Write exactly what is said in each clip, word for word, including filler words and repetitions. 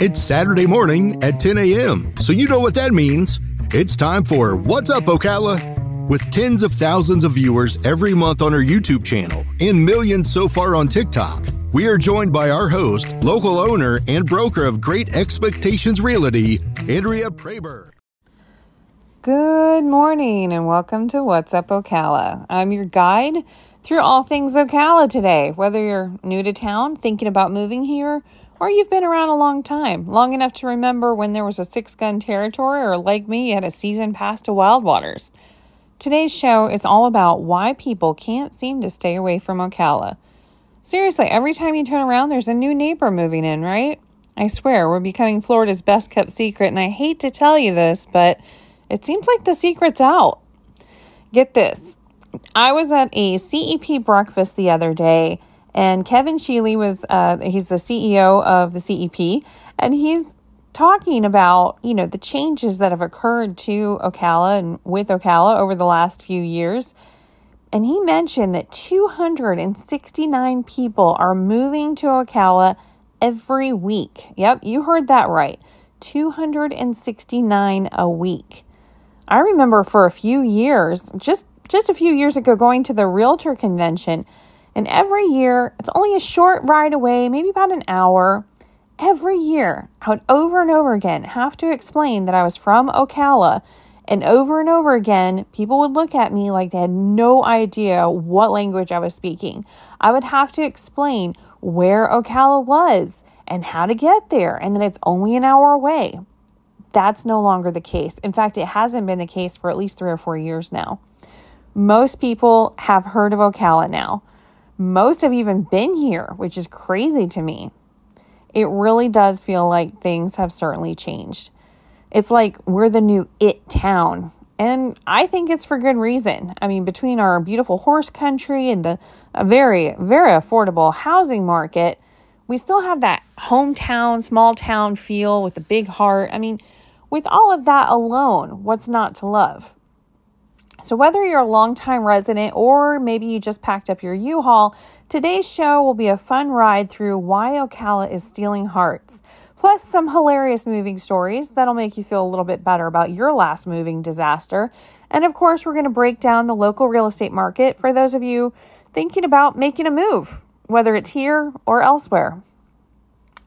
It's Saturday morning at ten a m, so you know what that means. It's time for What's Up, Ocala? With tens of thousands of viewers every month on our YouTube channel and millions so far on TikTok, we are joined by our host, local owner, and broker of Great Expectations Realty, Andrea Proeber. Good morning and welcome to What's Up, Ocala. I'm your guide through all things Ocala today, whether you're new to town, thinking about moving here, or you've been around a long time, long enough to remember when there was a six-gun territory, or like me, you had a season pass to Wildwaters. Today's show is all about why people can't seem to stay away from Ocala. Seriously, every time you turn around, there's a new neighbor moving in, right? I swear, we're becoming Florida's best-kept secret, and I hate to tell you this, but it seems like the secret's out. Get this. I was at a C E P breakfast the other day, and Kevin Sheely was, uh, he's the C E O of the C E P, and he's talking about, you know, the changes that have occurred to Ocala and with Ocala over the last few years. And he mentioned that two hundred sixty-nine people are moving to Ocala every week. Yep, you heard that right. two hundred sixty-nine a week. I remember for a few years, just Just a few years ago, going to the realtor convention, and every year, it's only a short ride away, maybe about an hour. Every year, I would over and over again have to explain that I was from Ocala, and over and over again, people would look at me like they had no idea what language I was speaking. I would have to explain where Ocala was and how to get there, and that it's only an hour away. That's no longer the case. In fact, it hasn't been the case for at least three or four years now. Most people have heard of Ocala now. Most have even been here, which is crazy to me. It really does feel like things have certainly changed. It's like we're the new it town. And I think it's for good reason. I mean, between our beautiful horse country and the a very, very affordable housing market, we still have that hometown, small town feel with the big heart. I mean, with all of that alone, what's not to love? So whether you're a longtime resident or maybe you just packed up your U-Haul, today's show will be a fun ride through why Ocala is stealing hearts, plus some hilarious moving stories that'll make you feel a little bit better about your last moving disaster. And of course, we're going to break down the local real estate market for those of you thinking about making a move, whether it's here or elsewhere.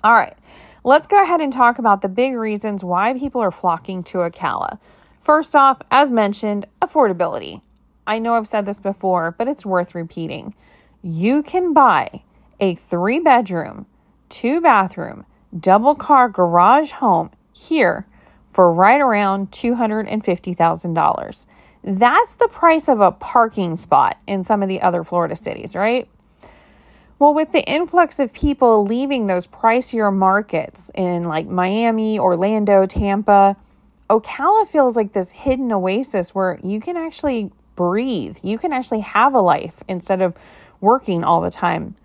All right, let's go ahead and talk about the big reasons why people are flocking to Ocala. First off, as mentioned, affordability. I know I've said this before, but it's worth repeating. You can buy a three-bedroom, two-bathroom, double-car garage home here for right around two hundred fifty thousand dollars. That's the price of a parking spot in some of the other Florida cities, right? Well, with the influx of people leaving those pricier markets in like Miami, Orlando, Tampa, Ocala feels like this hidden oasis where you can actually breathe. You can actually have a life instead of working all the time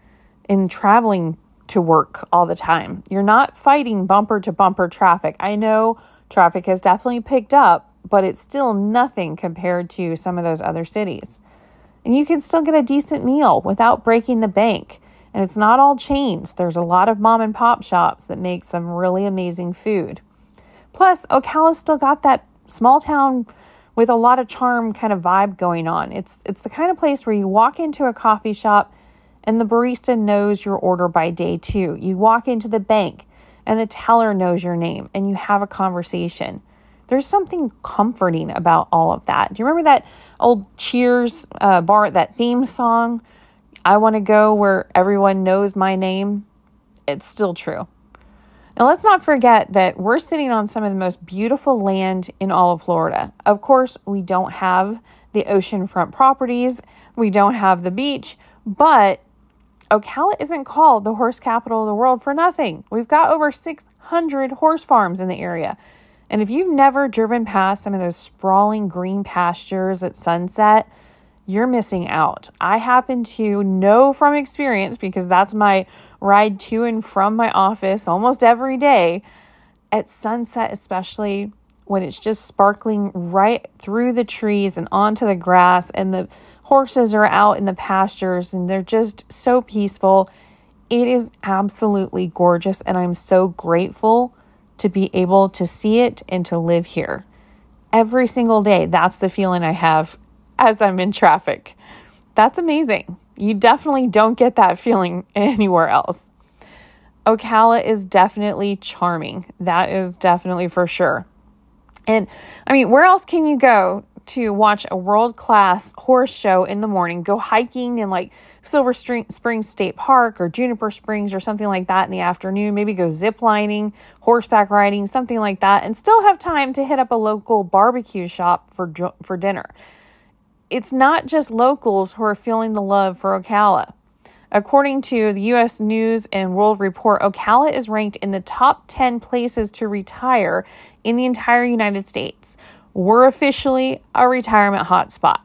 and traveling to work all the time. You're not fighting bumper to bumper traffic. I know traffic has definitely picked up, but it's still nothing compared to some of those other cities. And you can still get a decent meal without breaking the bank. And it's not all chains. There's a lot of mom and pop shops that make some really amazing food. Plus, Ocala's still got that small town with a lot of charm kind of vibe going on. It's it's the kind of place where you walk into a coffee shop and the barista knows your order by day two. You walk into the bank and the teller knows your name and you have a conversation. There's something comforting about all of that. Do you remember that old Cheers uh, bar, that theme song? I want to go where everyone knows my name. It's still true. Now, let's not forget that we're sitting on some of the most beautiful land in all of Florida. Of course, we don't have the oceanfront properties. We don't have the beach. But Ocala isn't called the horse capital of the world for nothing. We've got over six hundred horse farms in the area. And if you've never driven past some of those sprawling green pastures at sunset, you're missing out. I happen to know from experience, because that's my ride to and from my office almost every day, at sunset, especially when it's just sparkling right through the trees and onto the grass, and the horses are out in the pastures and they're just so peaceful. It is absolutely gorgeous, and I'm so grateful to be able to see it and to live here. Every single day, that's the feeling I have as I'm in traffic. That's amazing. You definitely don't get that feeling anywhere else. Ocala is definitely charming. That is definitely for sure. And I mean, where else can you go to watch a world-class horse show in the morning, go hiking in like Silver Springs State Park or Juniper Springs or something like that in the afternoon, maybe go zip lining, horseback riding, something like that, and still have time to hit up a local barbecue shop for, for dinner. It's not just locals who are feeling the love for Ocala. According to the U S News and World Report, Ocala is ranked in the top ten places to retire in the entire United States. We're officially a retirement hotspot.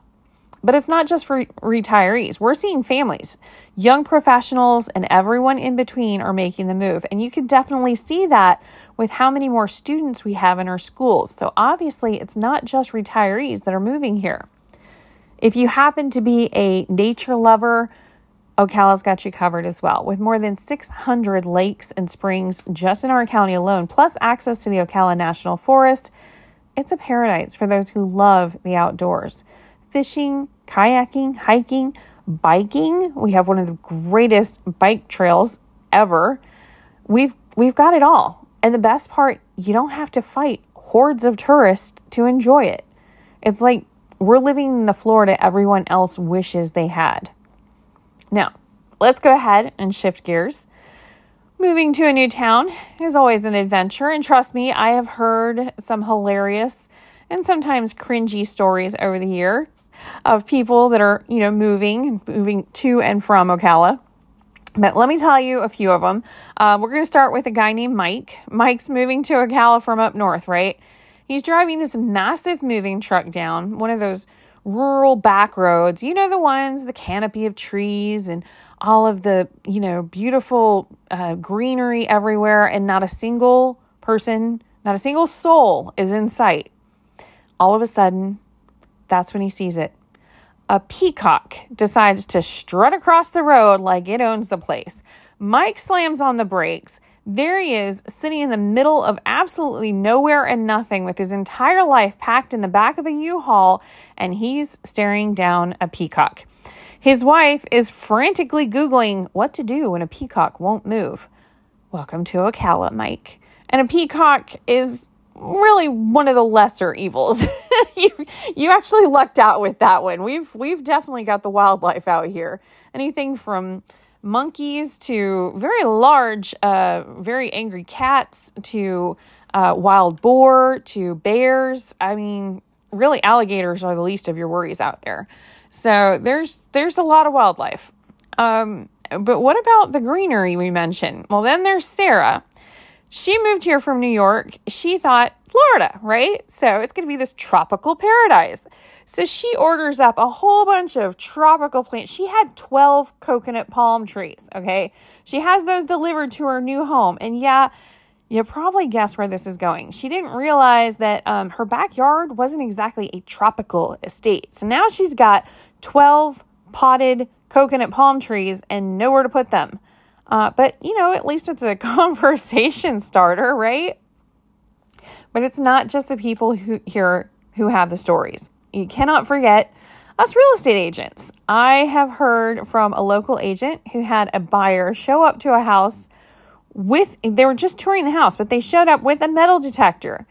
But it's not just for retirees. We're seeing families, young professionals, and everyone in between are making the move. And you can definitely see that with how many more students we have in our schools. So obviously, it's not just retirees that are moving here. If you happen to be a nature lover, Ocala's got you covered as well, with more than six hundred lakes and springs just in our county alone, plus access to the Ocala National Forest. It's a paradise for those who love the outdoors. Fishing, kayaking, hiking, biking. We have one of the greatest bike trails ever. We've we've got it all. And the best part, you don't have to fight hordes of tourists to enjoy it. It's like we're living in the Florida everyone else wishes they had. Now, let's go ahead and shift gears. Moving to a new town is always an adventure, and trust me, I have heard some hilarious and sometimes cringy stories over the years of people that are, you know, moving, moving to and from Ocala. But let me tell you a few of them. Uh, we're going to start with a guy named Mike. Mike's moving to Ocala from up north, right? He's driving this massive moving truck down one of those rural back roads, you know, the ones, the canopy of trees and all of the, you know, beautiful uh, greenery everywhere, and not a single person, not a single soul is in sight. All of a sudden, that's when he sees it. A peacock decides to strut across the road like it owns the place. Mike slams on the brakes. There he is, sitting in the middle of absolutely nowhere and nothing with his entire life packed in the back of a U-Haul, and he's staring down a peacock. His wife is frantically Googling what to do when a peacock won't move. Welcome to Ocala, Mike. And a peacock is really one of the lesser evils. you, you actually lucked out with that one. We've, we've definitely got the wildlife out here. Anything from monkeys to very large, uh, very angry cats to uh, wild boar to bears. I mean, really, alligators are the least of your worries out there. So there's there's a lot of wildlife. Um, but what about the greenery we mentioned? Well, then there's Sarah. She moved here from New York. She thought Florida, right? So it's going to be this tropical paradise. So she orders up a whole bunch of tropical plants. She had twelve coconut palm trees, okay? She has those delivered to her new home. And yeah, you probably guessed where this is going. She didn't realize that um, her backyard wasn't exactly a tropical estate. So now she's got twelve potted coconut palm trees and nowhere to put them. Uh, but, you know, at least it's a conversation starter, right? But it's not just the people who here who have the stories. You cannot forget us real estate agents. I have heard from a local agent who had a buyer show up to a house with, they were just touring the house, but they showed up with a metal detector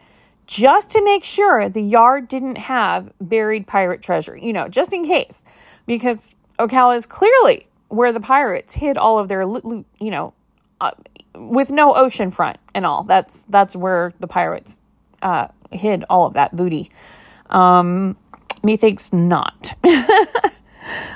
just to make sure the yard didn't have buried pirate treasure, you know, just in case, because Ocala is clearly where the pirates hid all of their loot, you know, uh, with no ocean front and all. That's, that's where the pirates uh, hid all of that booty. Um, Methinks not.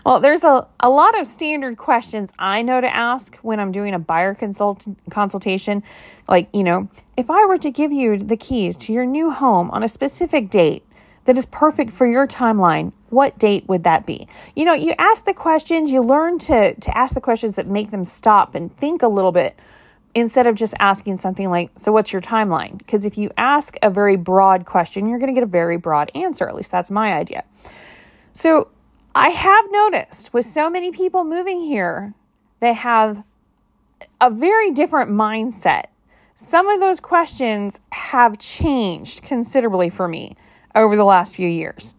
Well, there's a, a lot of standard questions I know to ask when I'm doing a buyer consult consultation. Like, you know, if I were to give you the keys to your new home on a specific date that is perfect for your timeline, what date would that be? You know, you ask the questions, you learn to, to ask the questions that make them stop and think a little bit instead of just asking something like, so what's your timeline? Because if you ask a very broad question, you're going to get a very broad answer. At least that's my idea. So I have noticed with so many people moving here, they have a very different mindset some of those questions have changed considerably for me over the last few years.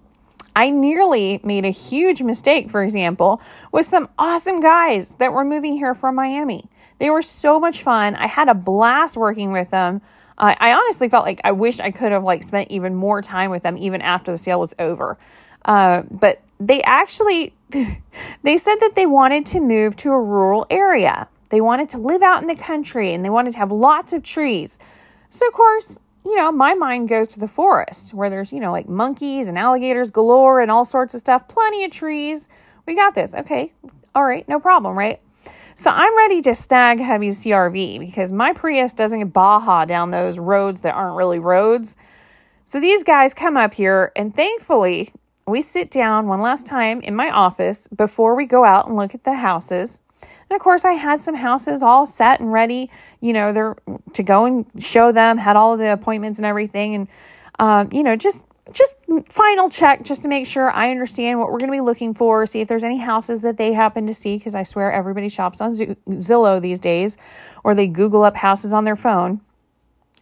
I nearly made a huge mistake, for example, with some awesome guys that were moving here from Miami. They were so much fun. I had a blast working with them. Uh, I honestly felt like I wish I could have like spent even more time with them even after the sale was over. Uh, but they actually, they said that they wanted to move to a rural area. They wanted to live out in the country and they wanted to have lots of trees. So of course, you know, my mind goes to the forest where there's, you know, like monkeys and alligators galore and all sorts of stuff. Plenty of trees. We got this. Okay. All right. No problem. Right. So I'm ready to snag hubby's C R V because my Prius doesn't baja down those roads that aren't really roads. So these guys come up here and thankfully we sit down one last time in my office before we go out and look at the houses. And of course, I had some houses all set and ready, you know, they're to go and show them, had all of the appointments and everything. And, um, you know, just just final check just to make sure I understand what we're going to be looking for, see if there's any houses that they happen to see, because I swear everybody shops on Z- Zillow these days, or they Google up houses on their phone.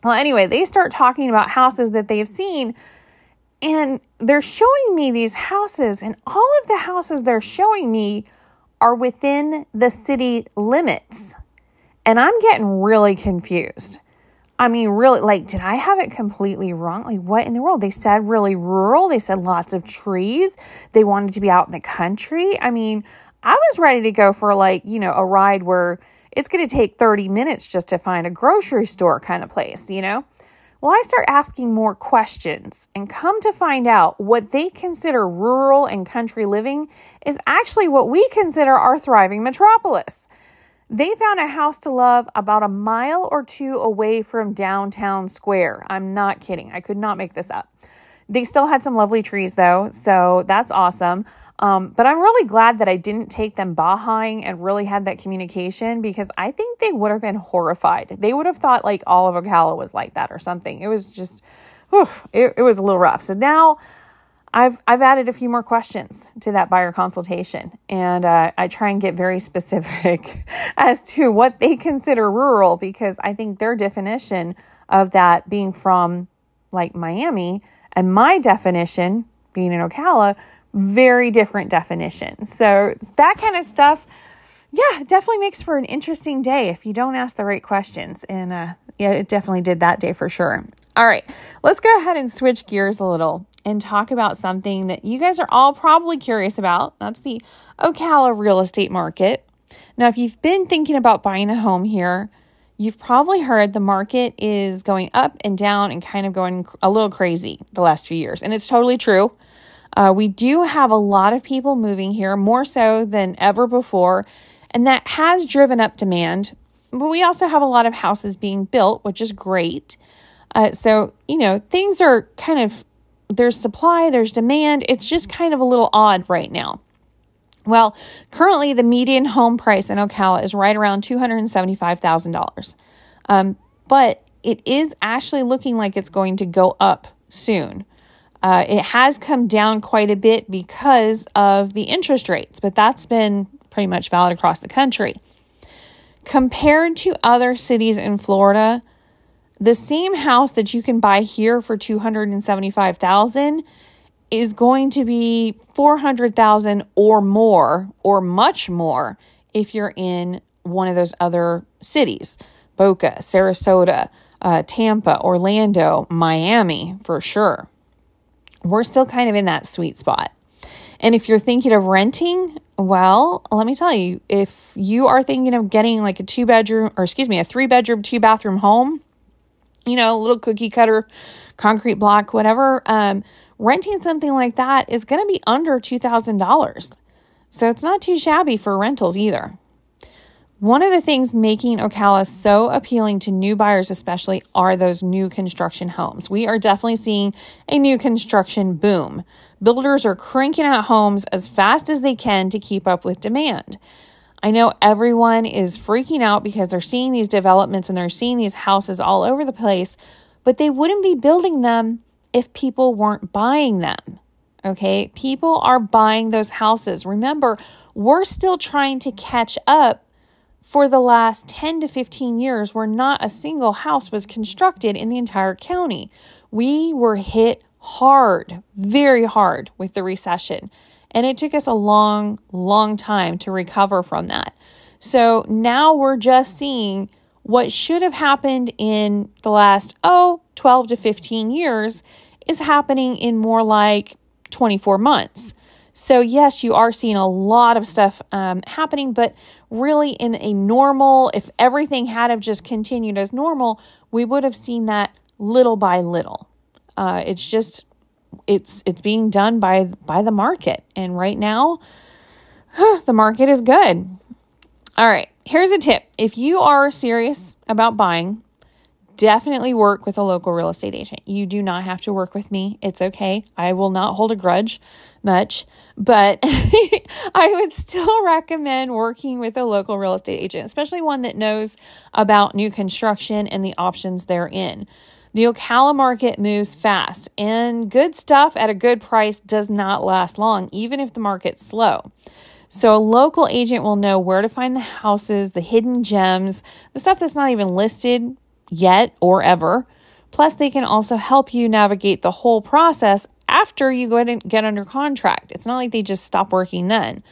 Well, anyway, they start talking about houses that they've seen, and they're showing me these houses, and all of the houses they're showing me are within the city limits. And I'm getting really confused. I mean, really, like, did I have it completely wrong? Like, what in the world? They said really rural. They said lots of trees. They wanted to be out in the country. I mean, I was ready to go for, like, you know, a ride where it's going to take thirty minutes just to find a grocery store kind of place, you know? Well, I start asking more questions and come to find out what they consider rural and country living is actually what we consider our thriving metropolis. They found a house to love about a mile or two away from downtown square. I'm not kidding. I could not make this up. They still had some lovely trees though, so that's awesome. Um, but I'm really glad that I didn't take them bahaing and really had that communication because I think they would have been horrified. They would have thought like all of Ocala was like that or something. It was just, whew, it, it was a little rough. So now I've, I've added a few more questions to that buyer consultation. And uh, I try and get very specific as to what they consider rural because I think their definition of that being from like Miami and my definition being in Ocala, very different definition. So that kind of stuff, yeah, definitely makes for an interesting day if you don't ask the right questions. And uh, yeah, it definitely did that day for sure. All right, let's go ahead and switch gears a little and talk about something that you guys are all probably curious about. That's the Ocala real estate market. Now, if you've been thinking about buying a home here, you've probably heard the market is going up and down and kind of going a little crazy the last few years. And it's totally true. Uh, we do have a lot of people moving here, more so than ever before, and that has driven up demand. But we also have a lot of houses being built, which is great. Uh, so, you know, things are kind of, there's supply, there's demand. It's just kind of a little odd right now. Well, currently the median home price in Ocala is right around two hundred seventy-five thousand dollars. Um, but it is actually looking like it's going to go up soon. Uh, it has come down quite a bit because of the interest rates, but that's been pretty much valid across the country. Compared to other cities in Florida, the same house that you can buy here for two hundred seventy-five thousand dollars is going to be four hundred thousand dollars or more, or much more, if you're in one of those other cities, Boca, Sarasota, uh, Tampa, Orlando, Miami, for sure. We're still kind of in that sweet spot. And if you're thinking of renting, well, let me tell you, if you are thinking of getting like a two bedroom or excuse me, a three bedroom, two bathroom home, you know, little cookie cutter, concrete block, whatever, um, renting something like that is going to be under two thousand dollars. So it's not too shabby for rentals either. One of the things making Ocala so appealing to new buyers especially are those new construction homes. We are definitely seeing a new construction boom. Builders are cranking out homes as fast as they can to keep up with demand. I know everyone is freaking out because they're seeing these developments and they're seeing these houses all over the place, but they wouldn't be building them if people weren't buying them. Okay, people are buying those houses. Remember, we're still trying to catch up for the last ten to fifteen years where not a single house was constructed in the entire county. We were hit hard, very hard with the recession. And it took us a long, long time to recover from that. So now we're just seeing what should have happened in the last, oh, twelve to fifteen years is happening in more like twenty-four months. So yes, you are seeing a lot of stuff um, happening, but really in a normal, if everything had have just continued as normal, we would have seen that little by little. Uh, it's just, it's it's being done by, by the market. And right now, huh, the market is good. All right, here's a tip. If you are serious about buying, definitely work with a local real estate agent. You do not have to work with me. It's okay. I will not hold a grudge much, but I would still recommend working with a local real estate agent, especially one that knows about new construction and the options therein. The Ocala market moves fast, and good stuff at a good price does not last long, even if the market's slow. So a local agent will know where to find the houses, the hidden gems, the stuff that's not even listed yet or ever. Plus, they can also help you navigate the whole process after you go ahead and get under contract. It's not like they just stop working then.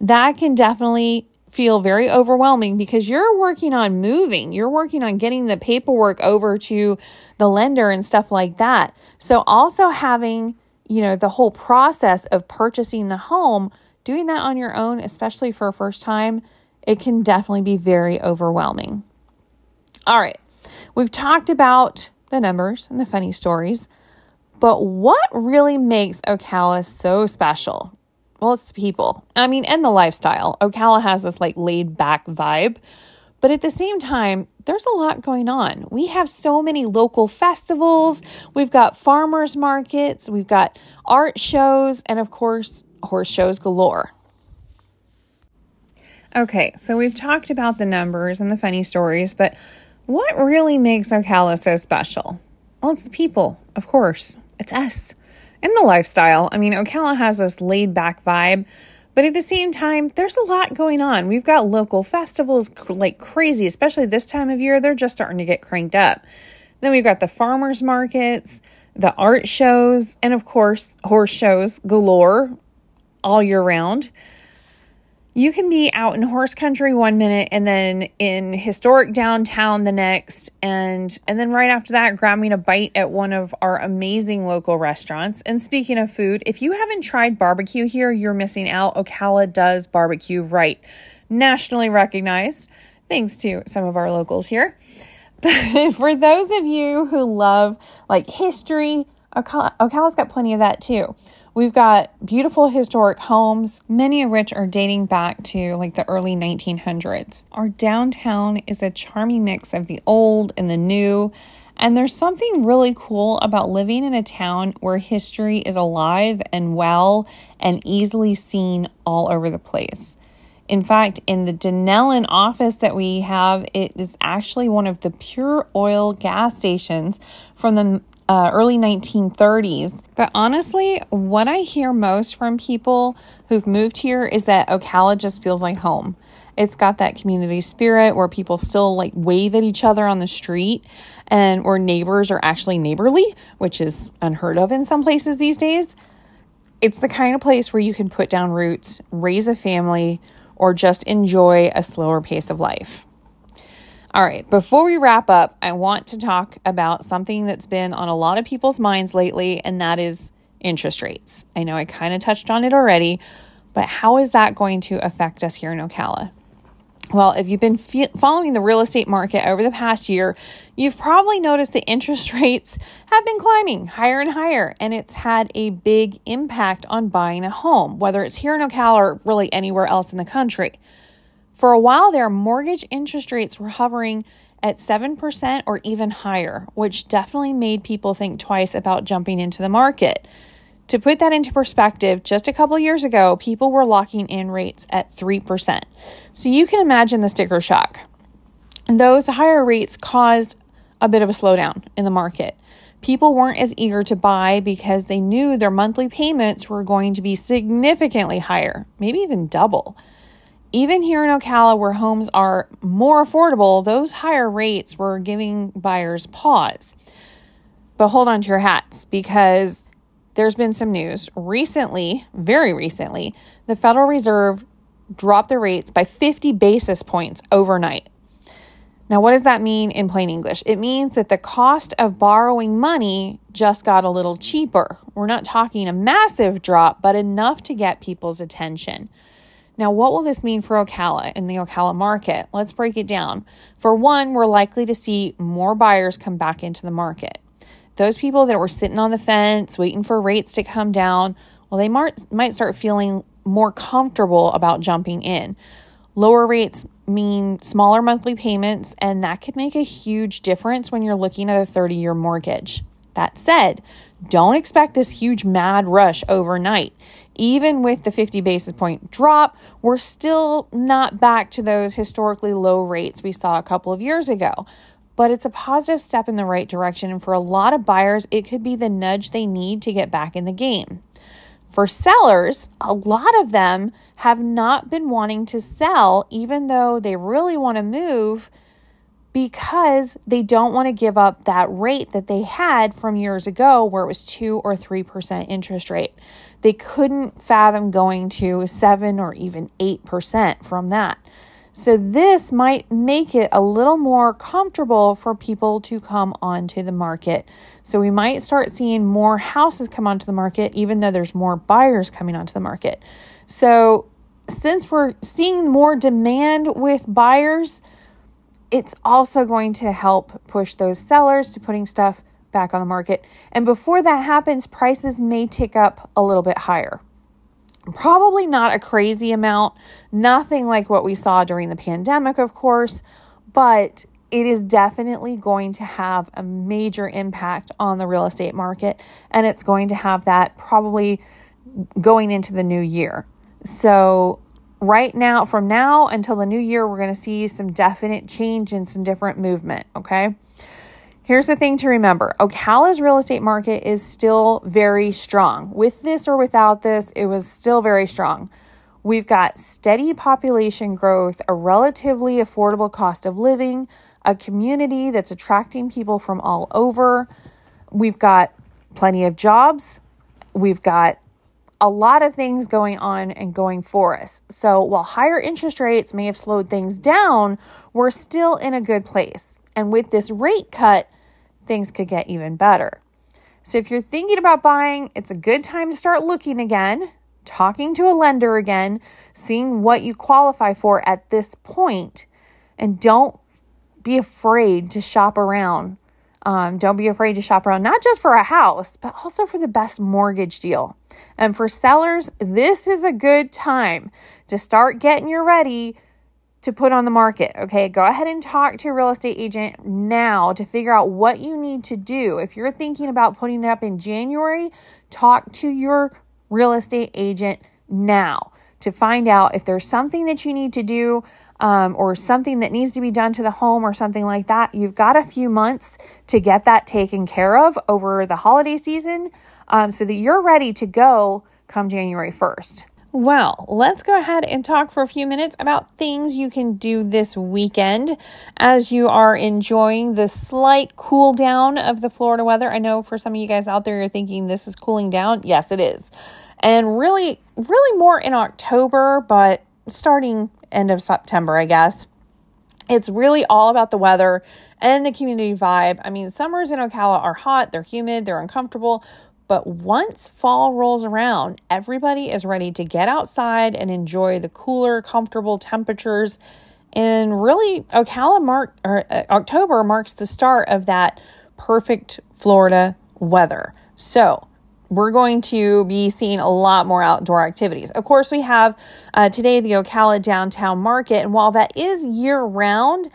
That can definitely feel very overwhelming because you're working on moving. You're working on getting the paperwork over to the lender and stuff like that. So also having, you know, the whole process of purchasing the home, doing that on your own, especially for a first time, it can definitely be very overwhelming. All right. We've talked about the numbers and the funny stories, but what really makes Ocala so special? Well, it's the people. I mean, and the lifestyle. Ocala has this like laid back vibe, but at the same time, there's a lot going on. We have so many local festivals. We've got farmers markets. We've got art shows, and of course, horse shows galore. Okay, so we've talked about the numbers and the funny stories, but what really makes Ocala so special? Well, it's the people, of course. It's us. And the lifestyle. I mean, Ocala has this laid-back vibe, but at the same time, there's a lot going on. We've got local festivals like crazy, especially this time of year. They're just starting to get cranked up. Then we've got the farmers markets, the art shows, and of course, horse shows galore all year round. You can be out in horse country one minute and then in historic downtown the next. And and then right after that, grabbing a bite at one of our amazing local restaurants. And speaking of food, if you haven't tried barbecue here, you're missing out. Ocala does barbecue right. Nationally recognized, thanks to some of our locals here. But for those of you who love like history, Ocala, Ocala's got plenty of that too. We've got beautiful historic homes, many of which are dating back to like the early nineteen hundreds. Our downtown is a charming mix of the old and the new, and there's something really cool about living in a town where history is alive and well and easily seen all over the place. In fact, in the Denellen office that we have, it is actually one of the pure oil gas stations from the Uh, early nineteen thirties. But honestly, what I hear most from people who've moved here is that Ocala just feels like home. It's got that community spirit where people still like wave at each other on the street and where neighbors are actually neighborly, which is unheard of in some places these days. It's the kind of place where you can put down roots, raise a family, or just enjoy a slower pace of life. All right, before we wrap up, I want to talk about something that's been on a lot of people's minds lately, and that is interest rates. I know I kind of touched on it already, but how is that going to affect us here in Ocala? Well, if you've been fe- following the real estate market over the past year, you've probably noticed the interest rates have been climbing higher and higher, and it's had a big impact on buying a home, whether it's here in Ocala or really anywhere else in the country. For a while there, mortgage interest rates were hovering at seven percent or even higher, which definitely made people think twice about jumping into the market. To put that into perspective, just a couple years ago, people were locking in rates at three percent. So you can imagine the sticker shock. Those higher rates caused a bit of a slowdown in the market. People weren't as eager to buy because they knew their monthly payments were going to be significantly higher, maybe even double. Even here in Ocala, where homes are more affordable, those higher rates were giving buyers pause. But hold on to your hats, because there's been some news. Recently, very recently, the Federal Reserve dropped the rates by fifty basis points overnight. Now, what does that mean in plain English? It means that the cost of borrowing money just got a little cheaper. We're not talking a massive drop, but enough to get people's attention. Now, what will this mean for Ocala and the Ocala market? Let's break it down. For one, we're likely to see more buyers come back into the market. Those people that were sitting on the fence, waiting for rates to come down, well, they might, might start feeling more comfortable about jumping in. Lower rates mean smaller monthly payments, and that could make a huge difference when you're looking at a thirty-year mortgage. That said, don't expect this huge mad rush overnight. Even with the fifty basis point drop, we're still not back to those historically low rates we saw a couple of years ago. But it's a positive step in the right direction, and for a lot of buyers, it could be the nudge they need to get back in the game. For sellers, a lot of them have not been wanting to sell, even though they really want to move, because they don't want to give up that rate that they had from years ago where it was two or three percent interest rate. They couldn't fathom going to seven or even eight percent from that. So this might make it a little more comfortable for people to come onto the market. So we might start seeing more houses come onto the market, even though there's more buyers coming onto the market. So since we're seeing more demand with buyers, it's also going to help push those sellers to putting stuff back on the market. And before that happens, prices may tick up a little bit higher. Probably not a crazy amount, nothing like what we saw during the pandemic, of course, but it is definitely going to have a major impact on the real estate market, and it's going to have that probably going into the new year. So right now, from now until the new year, we're going to see some definite change and some different movement, okay? Here's the thing to remember. Ocala's real estate market is still very strong. With this or without this, it was still very strong. We've got steady population growth, a relatively affordable cost of living, a community that's attracting people from all over. We've got plenty of jobs. We've got a lot of things going on and going for us. So while higher interest rates may have slowed things down, we're still in a good place. And with this rate cut, things could get even better. So if you're thinking about buying, it's a good time to start looking again, talking to a lender again, seeing what you qualify for at this point, and don't be afraid to shop around. Um, don't be afraid to shop around, not just for a house, but also for the best mortgage deal. And for sellers, this is a good time to start getting you ready to put on the market. Okay, go ahead and talk to your real estate agent now to figure out what you need to do. If you're thinking about putting it up in January, talk to your real estate agent now to find out if there's something that you need to do Um, or something that needs to be done to the home or something like that. You've got a few months to get that taken care of over the holiday season um, so that you're ready to go come January first. Well, let's go ahead and talk for a few minutes about things you can do this weekend as you are enjoying the slight cool down of the Florida weather. I know for some of you guys out there, you're thinking this is cooling down. Yes, it is. And really, really more in October, but starting end of September, I guess. It's really all about the weather and the community vibe. I mean, summers in Ocala are hot, they're humid, they're uncomfortable, but once fall rolls around, everybody is ready to get outside and enjoy the cooler, comfortable temperatures. And really, Ocala mark or uh, October marks the start of that perfect Florida weather. So we're going to be seeing a lot more outdoor activities. Of course, we have uh, today the Ocala Downtown Market. And while that is year-round,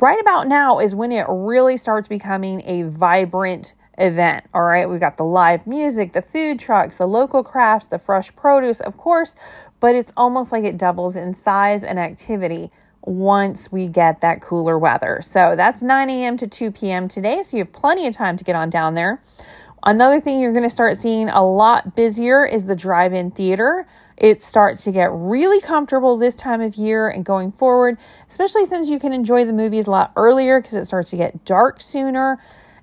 right about now is when it really starts becoming a vibrant event. All right, we've got the live music, the food trucks, the local crafts, the fresh produce, of course. But it's almost like it doubles in size and activity once we get that cooler weather. So that's nine a.m. to two p.m. today. So you have plenty of time to get on down there. Another thing you're going to start seeing a lot busier is the drive-in theater It starts to get really comfortable this time of year and going forward, especially since you can enjoy the movies a lot earlier because it starts to get dark sooner.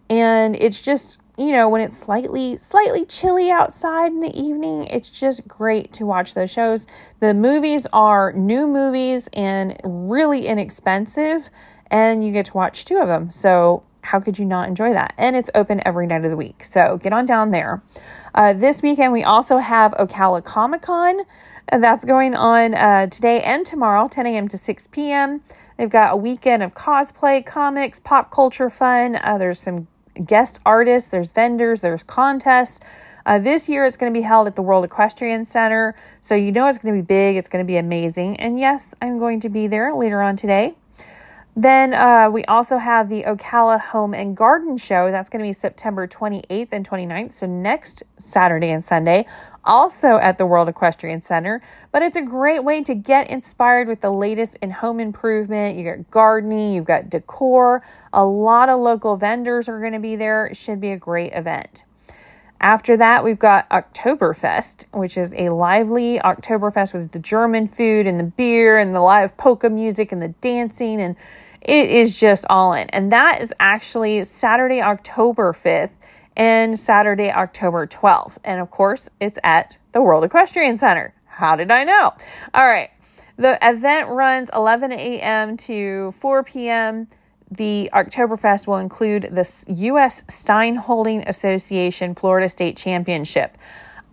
And it's just, you know, when it's slightly, slightly chilly outside in the evening, it's just great to watch those shows. The movies are new movies and really inexpensive, and you get to watch two of them. So how could you not enjoy that? And it's open every night of the week. So get on down there. Uh, this weekend, we also have Ocala Comic Con. That's going on uh, today and tomorrow, ten a.m. to six p.m. They've got a weekend of cosplay, comics, pop culture fun. Uh, there's some guest artists, there's vendors, there's contests. Uh, this year, it's going to be held at the World Equestrian Center. So you know it's going to be big. It's going to be amazing. And yes, I'm going to be there later on today. Then uh, we also have the Ocala Home and Garden Show. That's going to be September twenty-eighth and twenty-ninth, so next Saturday and Sunday, also at the World Equestrian Center. But it's a great way to get inspired with the latest in home improvement. You got gardening, you've got decor. A lot of local vendors are going to be there. It should be a great event. After that, we've got Oktoberfest, which is a lively Oktoberfest with the German food and the beer and the live polka music and the dancing, and it is just all in. And that is actually Saturday, October fifth and Saturday, October twelfth. And of course, it's at the World Equestrian Center. How did I know? All right. The event runs eleven a.m. to four p.m. The Oktoberfest will include the U S Steinholding Association Florida State Championship.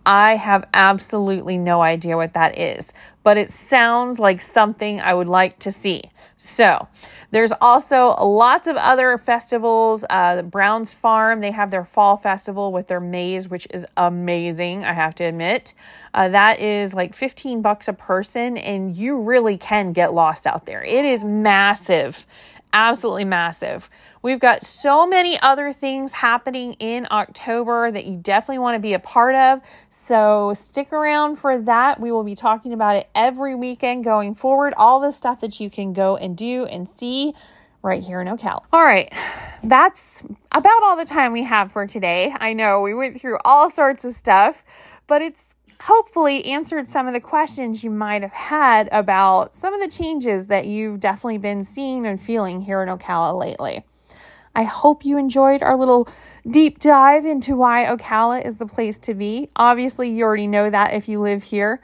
I have absolutely no idea what that is, but it sounds like something I would like to see. So there's also lots of other festivals. Uh, the Brown's Farm, they have their fall festival with their maze, which is amazing, I have to admit. Uh, that is like fifteen bucks a person, and you really can get lost out there. It is massive. Absolutely massive. We've got so many other things happening in October that you definitely want to be a part of. So stick around for that. We will be talking about it every weekend going forward. All the stuff that you can go and do and see right here in Ocala. All right. That's about all the time we have for today. I know we went through all sorts of stuff, but it's hopefully answered some of the questions you might have had about some of the changes that you've definitely been seeing and feeling here in Ocala lately. I hope you enjoyed our little deep dive into why Ocala is the place to be. Obviously, you already know that if you live here,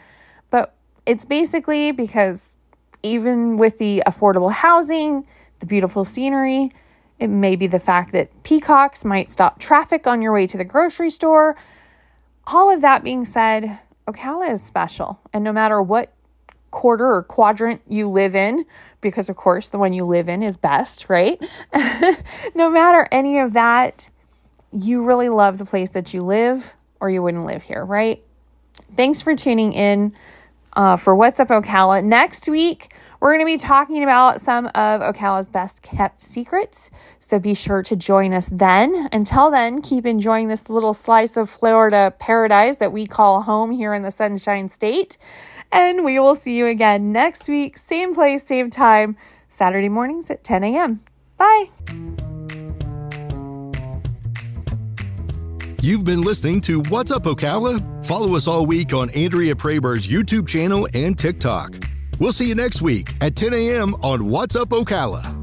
but it's basically because even with the affordable housing, the beautiful scenery, it may be the fact that peacocks might stop traffic on your way to the grocery store. All of that being said, Ocala is special. And no matter what quarter or quadrant you live in, because of course the one you live in is best, right? No matter any of that, you really love the place that you live or you wouldn't live here, right? Thanks for tuning in uh, for What's Up Ocala. Next week, we're going to be talking about some of Ocala's best kept secrets. So be sure to join us then. Until then, keep enjoying this little slice of Florida paradise that we call home here in the Sunshine State. And we will see you again next week. Same place, same time, Saturday mornings at ten a.m. Bye. You've been listening to What's Up Ocala? Follow us all week on Andrea Proeber's YouTube channel and TikTok. We'll see you next week at ten a.m. on What's Up Ocala.